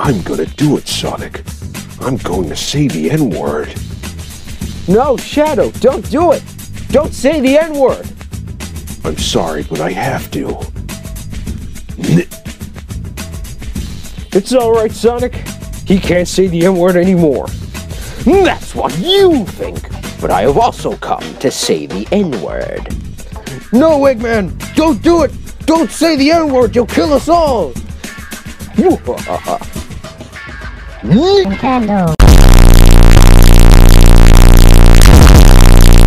I'm gonna do it, Sonic. I'm going to say the N-word. No, Shadow, don't do it. Don't say the N-word. I'm sorry, but I have to. It's alright, Sonic. He can't say the N-word anymore. That's what you think. But I have also come to say the N-word. No, Eggman, don't do it. Don't say the N-word. You'll kill us all. Nintendo.